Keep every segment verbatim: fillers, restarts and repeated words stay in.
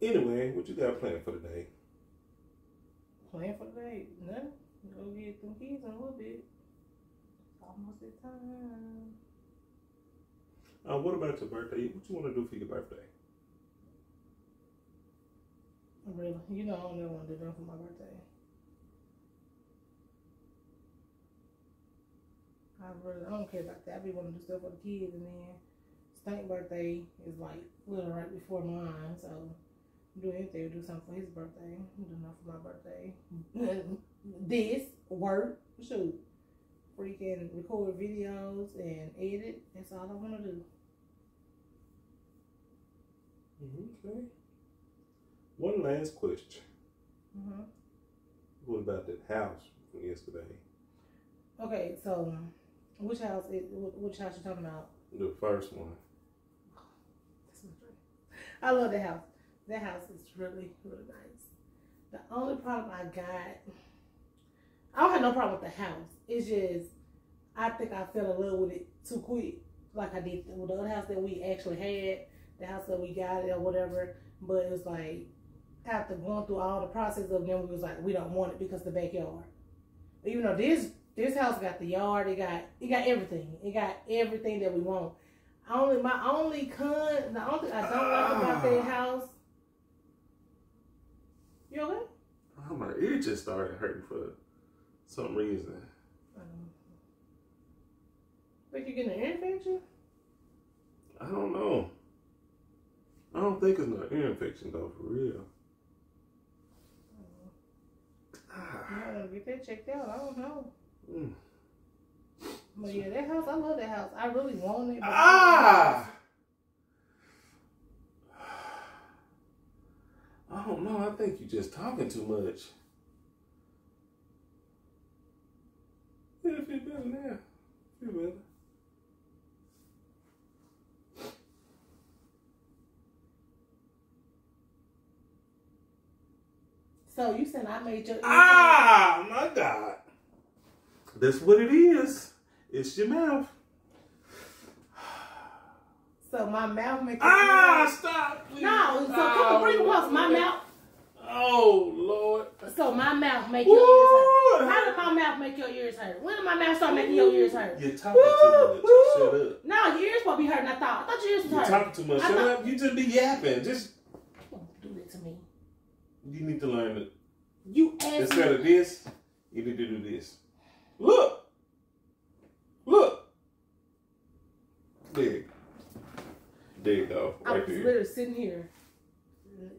Anyway, what you got planned for today? Plan for today? Nothing. Go get them kids in a little bit. It's almost that time. Uh, what about your birthday? What you want to do for your birthday? Really? You know I don't ever want to do nothing for my birthday. I really I don't care about that. I be wanting to do stuff for the kids, and then Stank's birthday is like little right before mine, so do anything, do something for his birthday. Do nothing for my birthday. This work, shoot, freaking record videos and edit. That's all I want to do. Mm-hmm. Okay. One last question. Mm-hmm. What about that house from yesterday? Okay, so which house? Is, which house you talking about? The first one. Oh, that's my dream. I love that house. That house is really, really nice. The only problem I got, I don't have no problem with the house. It's just I think I fell in love with it too quick, like I did with the other house that we actually had, the house that we got or whatever. But it was like, after going through all the process of them, we was like, we don't want it because the backyard. Even though this this house got the yard, it got it got everything. It got everything that we want. Only my only con, the only thing I don't like about that house. You okay? Oh, my ear just started hurting for some reason. Um, think you're getting an ear infection? I don't know. I don't think it's not ear infection though, for real. I don't know. Get that checked out. I don't know. Mm. But yeah, that house, I love that house. I really want it. Ah! I don't know. I think you're just talking too much. It'll feel better now. Feel better. So you said I made your... Ah, my God. That's what it is. It's your mouth. So my mouth makes... Ah, mouth. Stop. Please. No, so oh, come on, bring it my mouth. Oh, Lord. So my mouth make your Ooh. ears hurt. How did my mouth make your ears hurt? When did my mouth start making Ooh. your ears hurt? You're talking Ooh. too much. Ooh. Shut up. No, your ears won't be hurting, I thought. I thought your ears were hurting. You're talking too much. I Shut thought... up. You just be yapping. Just... Don't do it to me. You need to learn it. You Instead me. of this, you need to do this. Look. Look. There. There you go. Right I was there. literally sitting here.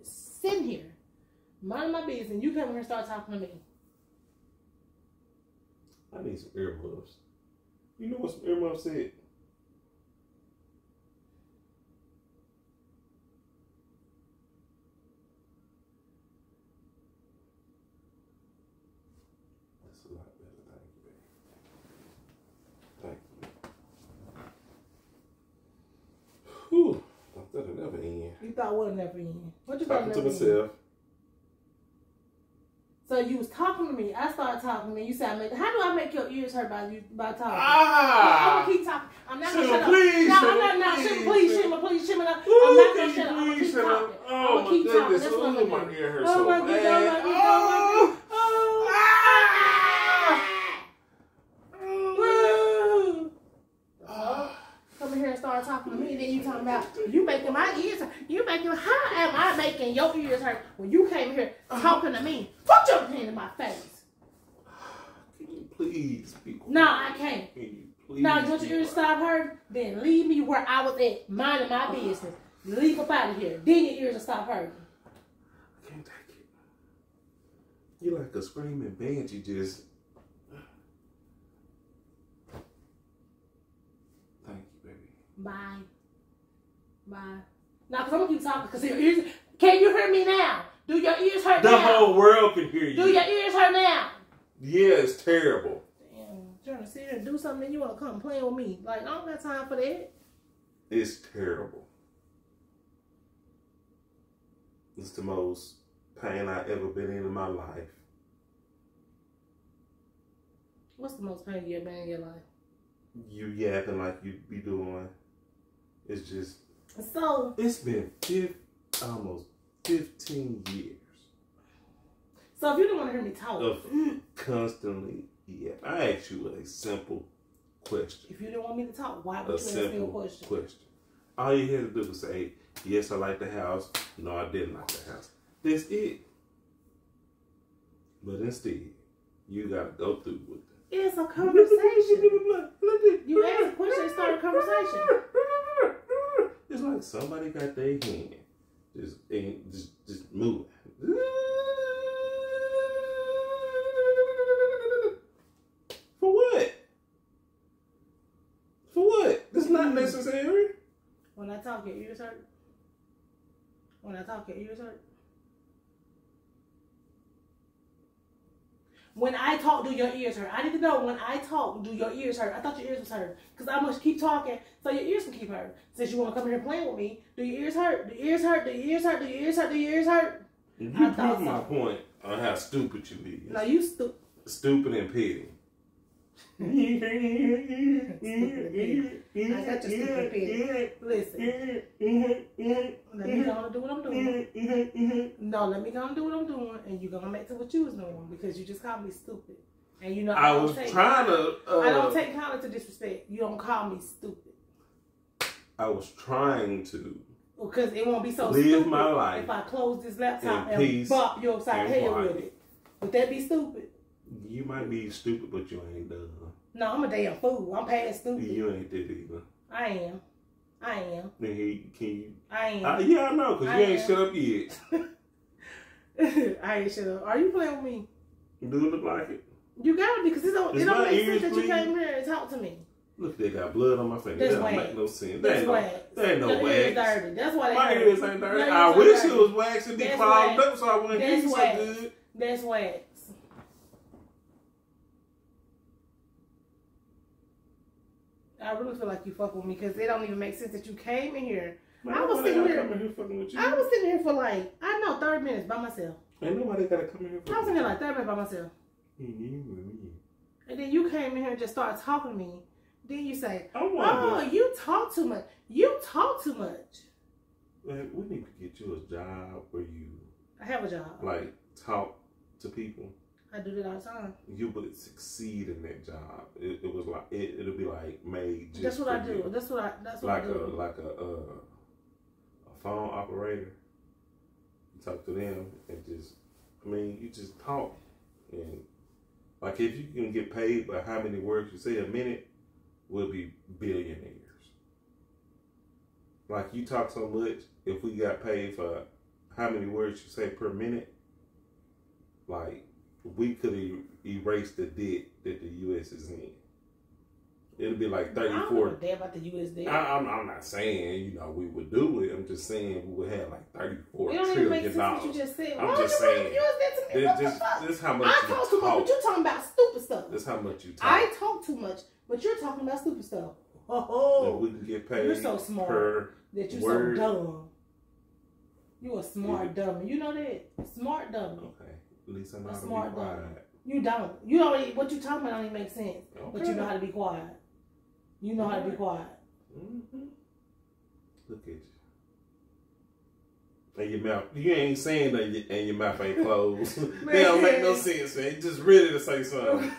Sitting here. Minding my business. And you come here and start talking to me. I need some earmuffs. You know what some earmuffs said? You thought what never end. What you talking thought never to myself. End? So you was talking to me. I started talking to me. You said, I make, how do I make your ears hurt by you by talking? Ah! I'm gonna keep talking. I'm not gonna shut up. Please, no, I'm not now. Shimmer, please, shimmer, please, shimmer. I'm not gonna shut up. I'm gonna keep talking. I'm gonna keep talking. That's what I'm gonna do. Oh my goodness! Oh my goodness! Oh my goodness! Start talking to me, then you talking about you making my ears hurt. You making how am I making your ears hurt when you came here talking to me? Put your hand in my face. Can you please be quiet? No, I can't. Can you please? No, don't your ears stop hurting? Then leave me where I was at, minding my business. Leave up out of here. Then your ears will stop hurting. I can't take it. You're like a screaming band. You just. Bye. Bye. Now, because I'm going to keep talking because your ears... Can you hear me now? Do your ears hurt now? The whole world can hear you. Do your ears hurt now? Yeah, it's terrible. Damn. Trying to sit here and do something and you want to come playing with me. Like, I don't got time for that. It's terrible. It's the most pain I've ever been in in my life. What's the most pain you've ever been in your life? You yapping like you be doing... It's just, so it's been fifth, almost fifteen years. So if you don't want to hear me talk. Of constantly, yeah. I asked you a simple question. If you don't want me to talk, why would a you ask me a question? question? All you had to do was say, yes, I like the house. No, I didn't like the house. That's it. But instead, you got to go through with it. It's a conversation. You ask a question and start a conversation. It's like somebody got their hand. Just, and just, just moving. For what? For what? It's not necessary. When I talk, your ears hurt. When I talk, your ears hurt. When I talk, do your ears hurt? I need to know, when I talk, do your ears hurt? I thought your ears was hurt. Because I must keep talking so your ears can keep hurt. Since you want to come here playing with me, do your ears hurt? Do your ears hurt? Do your ears hurt? Do your ears hurt? Do your ears hurt? You prove so. my point on how stupid you is. No, you stupid. Stupid and petty. Stupid and I got your stupid petty. Listen. Let me go and do what I'm doing. No, let me go and do what I'm doing, and you're going to make to what you was doing, because you just called me stupid. And you know, I, I was trying to... Uh, I don't take kindly to disrespect. You don't call me stupid. I was trying to... Because it won't be so live stupid my life if I close this laptop and bop your side head with it. Would that be stupid? You might be stupid, but you ain't done. No, I'm a damn fool. I'm past stupid. You ain't that either. I am. I am. Then he, can you? I am. I, yeah, I know, because you ain't am. shut up yet. I ain't shut up. Are you playing with me? Do it look like it? You got me, because it don't, it don't make sense that you came here and talked to me. Look, they got blood on my finger. That don't make no sense. That ain't no wax. That ain't no wax. Dirty. That's why they my ears ain't dirty. Ears I wish dirty. it was wax and be clogged up so I wouldn't get you so good. That's wax. I really feel like you fuck with me because it don't even make sense that you came in here. Man, I was sitting here, here fucking with you. I was sitting here for like, I know, thirty minutes by myself. Ain't nobody gotta come in here for I was in here like thirty minutes by myself. Mm-hmm. And then you came in here and just started talking to me. Then you say, oh, you talk too much. You talk too much. Man, we need to get you a job where you... I have a job. Like, talk to people. I do that all the time. You would succeed in that job. It, it was like it, it'll be like made. Just that's what I do. You. That's what I. That's what like I do. a like a uh, a phone operator. You talk to them and just, I mean, you just talk and like if you can get paid by how many words you say a minute, we'll be billionaires. Like you talk so much, if we got paid for how many words you say per minute, like. We could er erase the debt that the U S is in. It'll be like thirty-four. I don't about the U S debt. I, I'm, I'm not saying you know we would do it. I'm just saying we would have like thirty-four trillion dollars. You just said. I'm Why just saying. The U S debt to me? This, this, this how much I you talk too much, but you're talking about stupid stuff. That's how much you talk. I talk too much, but you're talking about stupid stuff. Oh, oh. We can get paid. You're so smart that you're word. so dumb. You a smart yeah. dummy. You know that smart dummy. Okay. At least I know how to be quiet. You don't. You already what you talking about don't even make sense. Okay. But you know how to be quiet. You know how to be quiet. Mm-hmm. Look at you. And your mouth, you ain't saying that, you, and your mouth ain't closed. They don't make no sense, man. You just ready to say something.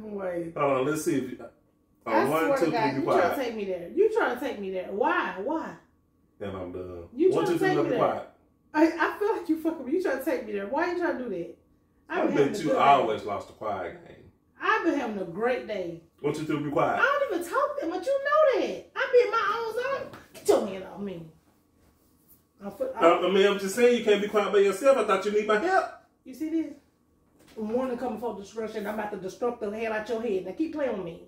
Wait. Hold on. Let's see if you. Uh, I one, swear two, to God, three, you quiet. trying to take me there. You trying to take me there? Why? Why? And I'm done. You trying to take me there? I, I feel like you fucking. You trying to take me there? Why you trying to do that? I bet you always lost the quiet game. I've been having a great day. What you do? Be quiet. I don't even talk that much. You know that. I be in my own zone. Get your hand off me. I, feel, I, I, I mean, I'm just saying you can't be quiet by yourself. I thought you need my help. You see this? Warning coming for destruction. I'm about to destruct the hell out your head. Now keep playing with me.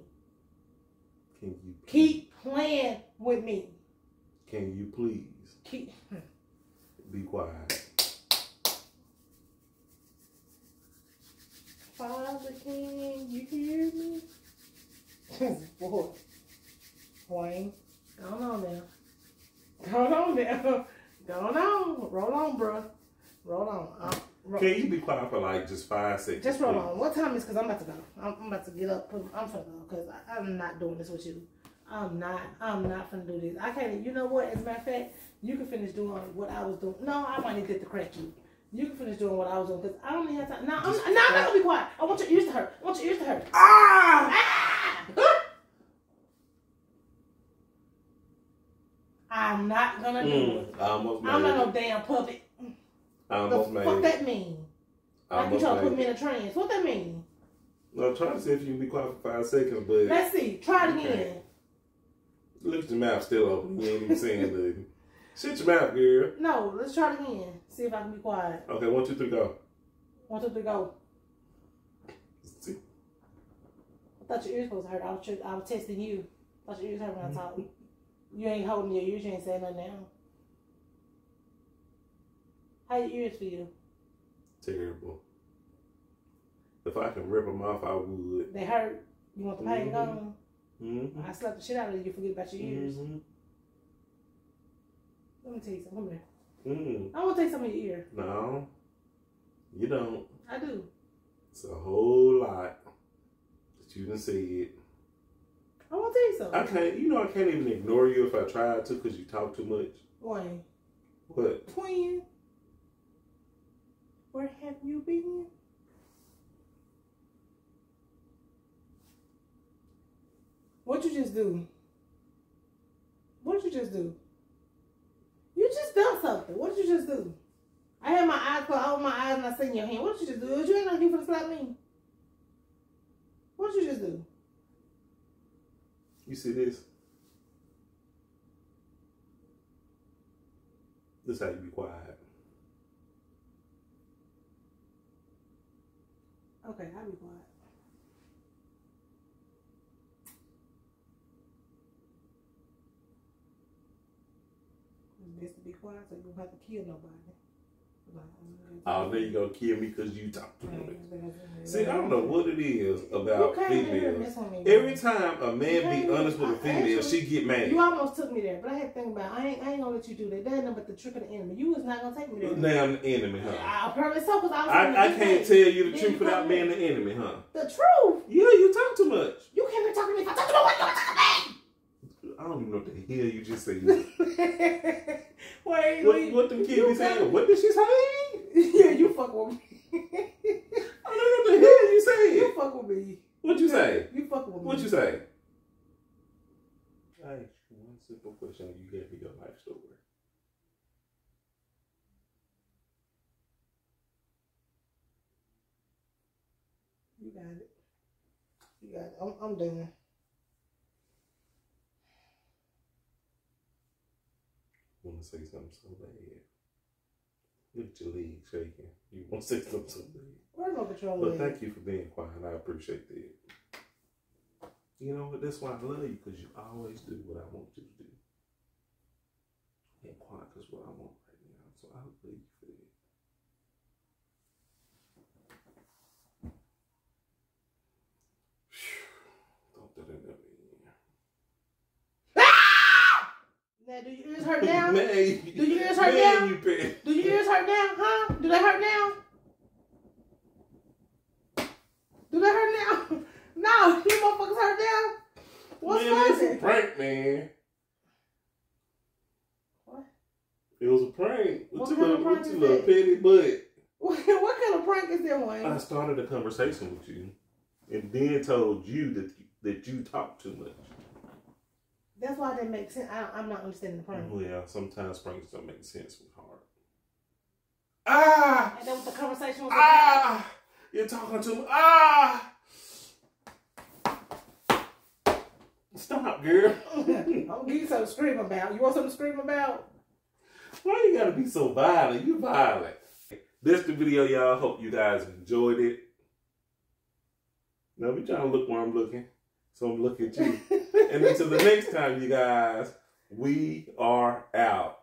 Can you please? Keep playing with me. Can you please? Keep. Be quiet. Father, can you hear me? Boy. Wayne. Going on now. Going on now. Going on. Roll on, bro. Roll on. Uh, roll. Can you be quiet for like just five seconds? Just roll on. What time is it? Because I'm about to go. I'm, I'm about to get up. I'm, I'm finna go because I'm not doing this with you. I'm not. I'm not finna do this. I can't. You know what? As a matter of fact, you can finish doing what I was doing. No, I might need to get the crack you. You can finish doing what I was doing because I only have time. No, I'm, no, I'm not gonna be quiet. I want your ears to hurt. I want your ears to hurt. Ah! ah! I'm not gonna do mm, it. I almost made I'm not no damn puppet. I almost made it. What that mean? Like you trying to put me in a trance. What that mean? No, I'm trying to see if you can be quiet for five seconds, but... Let's see. Try it again. Okay. Look at your mouth still open. You ain't even saying nothing. Shut your mouth, girl. No, let's try it again. See if I can be quiet. Okay, one, two, three, go. One, two, three, go. Let's see. I thought your ears supposed to hurt. I was, I was testing you. I thought your ears hurt when I talked. You ain't holding your ears. You ain't saying nothing now. How your ears feel? Terrible. If I can rip them off, I would. They hurt. You want the pain gone? Mm-hmm. I slapped the shit out of you. You forget about your ears. Mm-hmm. Let me tell you something. Come here. Mm. I want to take some of your ear. No, you don't. I do. It's a whole lot that you done said. I want to tell you something. I can't. You know I can't even ignore you if I tried to because you talk too much. Wayne. What? Twin. Where have you been? What you just do? What you just do? You just done something. What did you just do? I had my eyes closed. I opened my eyes and I seen your hand. What did you just do? You ain't gonna do for the slap me. What did you just do? You see this? This is how you be quiet. Okay, I'll be quiet. Best to be quiet so you don't have to kill nobody. Oh, then you gonna kill me because you talk too much. See, I don't know what it is about females. Every time a man be honest with a female, she get mad. You almost took me there, but I had to think about it. I ain't, I ain't gonna let you do that. That ain't nothing but the trick of the enemy. You was not gonna take me there. Now I'm the enemy, huh? I probably so because I was. I, I can't tell you the truth without being the enemy, huh? The truth. Yeah, you talk too much. You can't be talking to me. If I talk too much, you don't talk to me. I don't even know what the hell you just said. Wait, what, wait, what them kids be saying? What did she say? Yeah, you fuck with me. I don't know what the hell you said. You fuck with me. What you say? You fuck with me. What you say? I ask you one simple question. You gave me your life story. You got it. You got it. I'm, I'm done. I want to say something so bad. Look at your legs shaking. You want to say something so bad. Where's my control? But thank you for being quiet. I appreciate that. You know what? That's why I love you, because you always do what I want you to do. And quiet is what I want right now. So I love you for that. Thought that ain't never end. Now, do your ears hurt now? Man, do your ears hurt man, now? You do your ears hurt now? Huh? Do they hurt now? Do they hurt now? No, you motherfuckers hurt now? What's man, funny? It was a prank, man. What? It was a prank. What, what kind of prank is that? Little petty butt. What kind of prank is that, Wayne? I started a conversation with you and then told you that, that you talk too much. That's why that makes sense. I, I'm not understanding the prank. Oh, yeah, sometimes pranks don't make sense with heart. Ah! And then with the conversation was ah! You're talking to me. Ah! Stop, girl. I'll give you something to scream about. You want something to scream about? Why you gotta be so violent? You violent. That's the video, y'all. Hope you guys enjoyed it. Now, we trying to look where I'm looking. So I'm looking at you. And until the next time, you guys, we are out.